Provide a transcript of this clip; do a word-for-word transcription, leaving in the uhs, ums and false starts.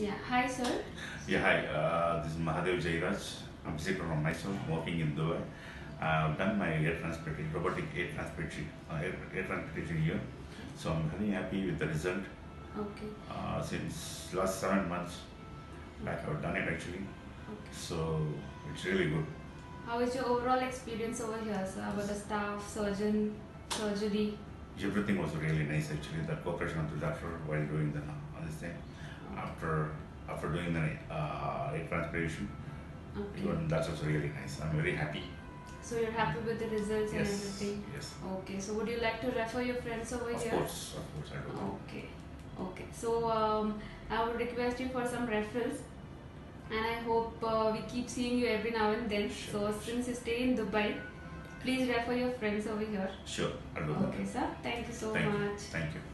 Yeah, hi sir. Yeah, hi. Uh, this is Mahadev Jairaj. I'm visiting from myself, working in Dubai. I've done my air transplantation, robotic air transplantation, uh, air, air transplantation here. So I'm very happy with the result. Okay. Uh, since last seven months back, I've done it actually. Okay. So it's really good. How is your overall experience over here, sir? About the staff, surgeon, surgery? Everything was really nice actually. The cooperation of the doctor while doing the thing. After after doing the uh, air transplantation, okay. Even that was really nice. I'm very happy. So you're happy with the results? Yes. And everything? Yes. Okay. So would you like to refer your friends over of here? Of course, of course, I do. Okay, okay. So um, I would request you for some referrals, and I hope uh, we keep seeing you every now and then. Sure. So since you stay in Dubai, please refer your friends over here. Sure, I'll do that. Okay, sir. Thank you so much. Thank you. Thank you.